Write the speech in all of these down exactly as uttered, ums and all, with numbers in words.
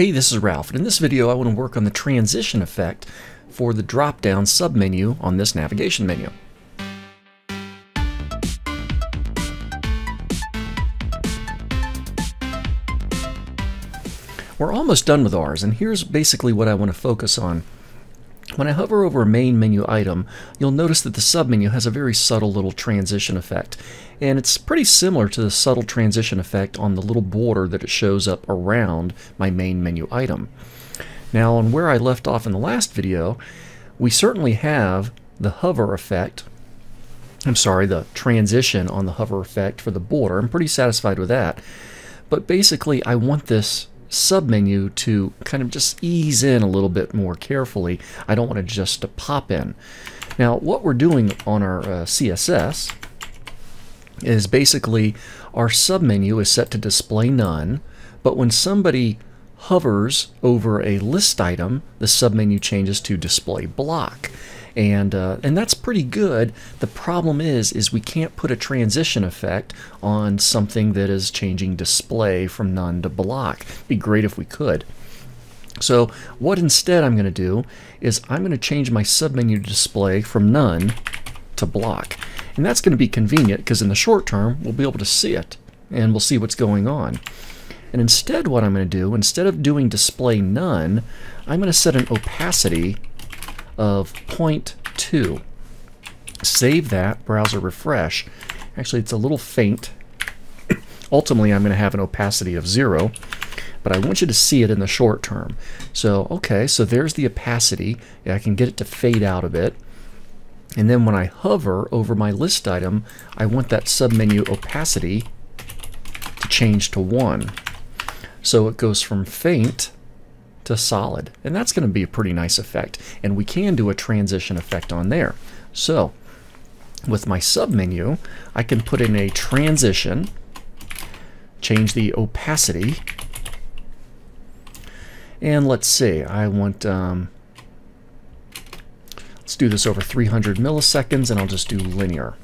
Hey, this is Ralph, and in this video I want to work on the transition effect for the drop-down submenu on this navigation menu. We're almost done with ours, and here's basically what I want to focus on. When I hover over a main menu item, you'll notice that the submenu has a very subtle little transition effect. And it's pretty similar to the subtle transition effect on the little border that it shows up around my main menu item. Now, on where I left off in the last video, we certainly have the hover effect. I'm sorry, the transition on the hover effect for the border. I'm pretty satisfied with that. But basically, I want this submenu to kind of just ease in a little bit more carefully. I don't want it just to pop in. Now, what we're doing on our uh, C S S is basically our submenu is set to display none, but when somebody hovers over a list item, the submenu changes to display block. And, uh, and that's pretty good. The problem is, is we can't put a transition effect on something that is changing display from none to block. It'd be great if we could. So what instead I'm going to do is I'm going to change my submenu display from none to block. And that's going to be convenient because in the short term, we'll be able to see it and we'll see what's going on. And instead what I'm going to do, instead of doing display none, I'm going to set an opacity of zero point two. Save that, browser refresh. Actually, it's a little faint. Ultimately, I'm going to have an opacity of zero, but I want you to see it in the short term. So, okay, so there's the opacity. Yeah, I can get it to fade out a bit. And then when I hover over my list item, I want that submenu opacity to change to one. So it goes from faint to solid, and that's going to be a pretty nice effect, and we can do a transition effect on there. So with my submenu, I can put in a transition, change the opacity, and let's see, I want um, let's do this over three hundred milliseconds, and I'll just do linear.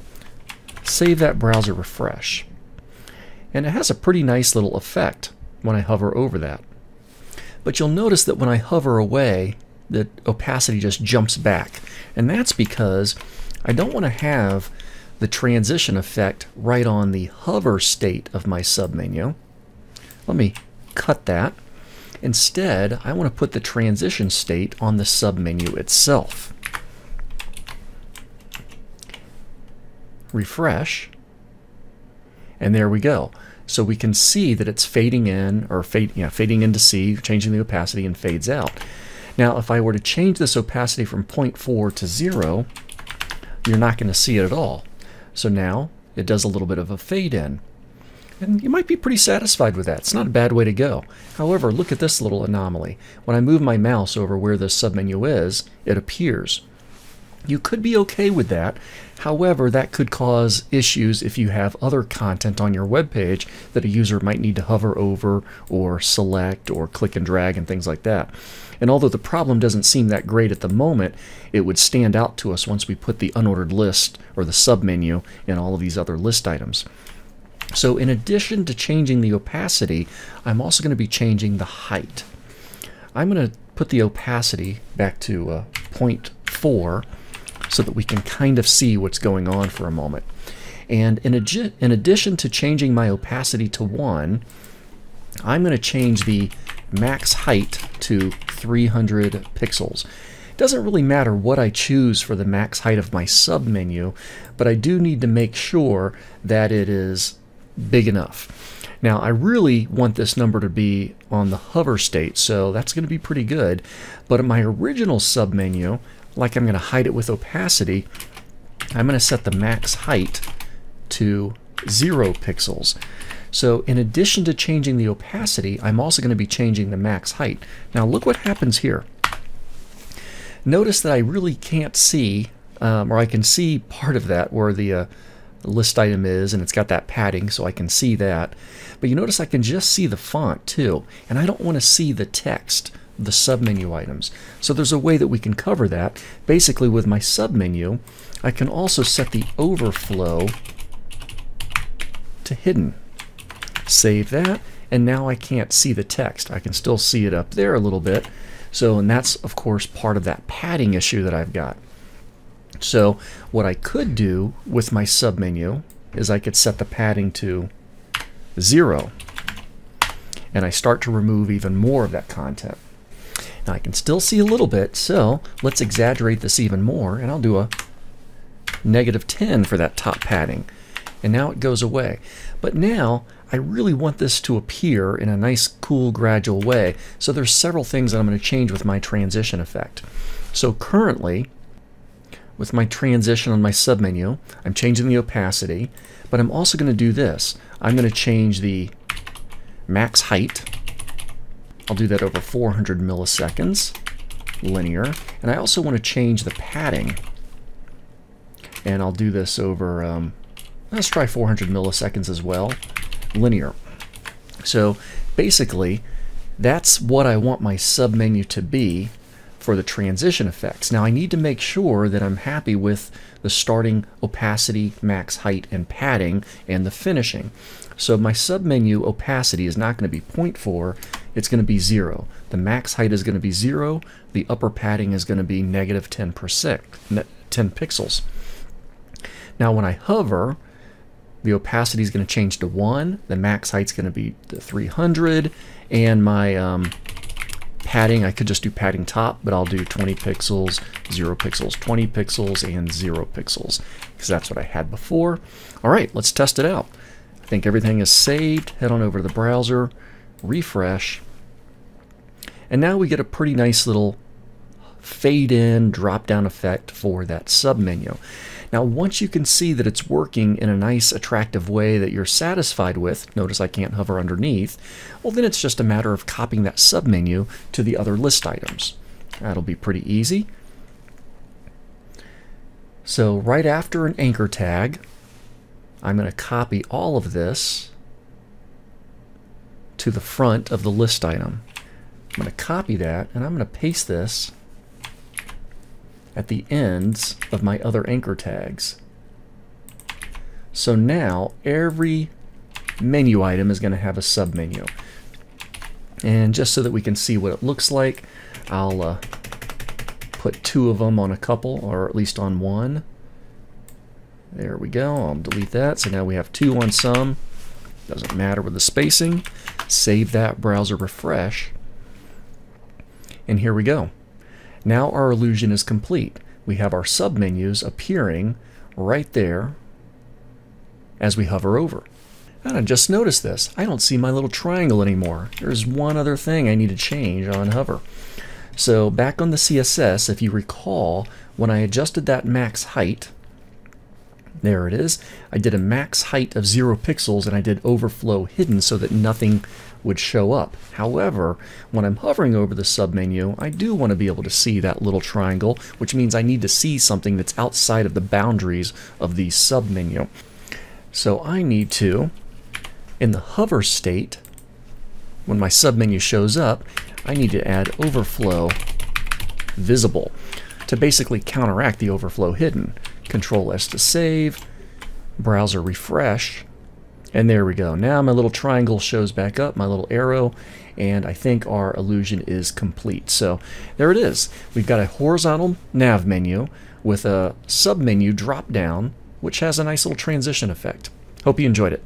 Save that, browser refresh, and it has a pretty nice little effect when I hover over that. But you'll notice that when I hover away, the opacity just jumps back. And that's because I don't want to have the transition effect right on the hover state of my submenu. Let me cut that. Instead, I want to put the transition state on the submenu itself. Refresh. And there we go. So we can see that it's fading in, or fade, yeah, fading into C, changing the opacity, and fades out. Now, if I were to change this opacity from zero point four to zero, you're not going to see it at all. So now it does a little bit of a fade in. And you might be pretty satisfied with that. It's not a bad way to go. However, look at this little anomaly. When I move my mouse over where the submenu is, it appears. You could be okay with that. However, that could cause issues if you have other content on your web page that a user might need to hover over or select or click and drag and things like that. And although the problem doesn't seem that great at the moment, it would stand out to us once we put the unordered list or the submenu and all of these other list items. So in addition to changing the opacity, I'm also going to be changing the height. I'm going to put the opacity back to uh, zero point four. So that we can kind of see what's going on for a moment. And in, a, in addition to changing my opacity to one, I'm going to change the max height to three hundred pixels. It doesn't really matter what I choose for the max height of my submenu, but I do need to make sure that it is big enough. Now, I really want this number to be on the hover state, so that's going to be pretty good. But in my original submenu, like I'm going to hide it with opacity, I'm going to set the max height to zero pixels. So in addition to changing the opacity, I'm also going to be changing the max height. Now look what happens here. Notice that I really can't see, um, or I can see part of that where the uh, list item is, and it's got that padding, so I can see that. But you notice I can just see the font too, and I don't want to see the text, the submenu items. So there's a way that we can cover that. Basically, with my submenu, I can also set the overflow to hidden. Save that, and now I can't see the text. I can still see it up there a little bit. So, and that's of course part of that padding issue that I've got. So what I could do with my submenu is I could set the padding to zero, and I start to remove even more of that content. Now I can still see a little bit, so let's exaggerate this even more, and I'll do a negative ten for that top padding, and now it goes away. But now I really want this to appear in a nice, cool, gradual way, so there's several things that I'm going to change with my transition effect. So currently, with my transition on my submenu, I'm changing the opacity, but I'm also going to do this. I'm going to change the max height. I'll do that over four hundred milliseconds, linear, and I also want to change the padding. And I'll do this over, um, let's try four hundred milliseconds as well, linear. So basically, that's what I want my submenu to be for the transition effects. Now I need to make sure that I'm happy with the starting opacity, max height, and padding, and the finishing. So my submenu opacity is not going to be zero point four, it's going to be zero. The max height is going to be zero, the upper padding is going to be negative ten pixels. Now when I hover, the opacity is going to change to one, the max height is going to be three hundred, and my um, padding, I could just do padding top, but I'll do twenty pixels, zero pixels, twenty pixels, and zero pixels, because that's what I had before. All right, let's test it out. I think everything is saved. Head on over to the browser, refresh, and now we get a pretty nice little fade in, drop down effect for that submenu. Now once you can see that it's working in a nice attractive way that you're satisfied with, notice I can't hover underneath, well then it's just a matter of copying that submenu to the other list items. That'll be pretty easy. So right after an anchor tag, I'm going to copy all of this to the front of the list item. I'm going to copy that and I'm going to paste this at the ends of my other anchor tags. So now every menu item is going to have a submenu. And just so that we can see what it looks like, I'll uh, put two of them on a couple, or at least on one. There we go. I'll delete that. So now we have two on some. Doesn't matter with the spacing. Save that, browser refresh. And here we go. Now our illusion is complete. We have our submenus appearing right there as we hover over. And I just noticed this. I don't see my little triangle anymore. There's one other thing I need to change on hover. So back on the C S S, if you recall, when I adjusted that max height, there it is, I did a max height of zero pixels and I did overflow hidden so that nothing would show up. However, when I'm hovering over the submenu, I do want to be able to see that little triangle, which means I need to see something that's outside of the boundaries of the submenu. So I need to, in the hover state, when my submenu shows up, I need to add overflow visible to basically counteract the overflow hidden. Control S to save, browser refresh, and there we go. Now my little triangle shows back up, my little arrow, and I think our illusion is complete. So there it is. We've got a horizontal nav menu with a submenu drop down, which has a nice little transition effect. Hope you enjoyed it.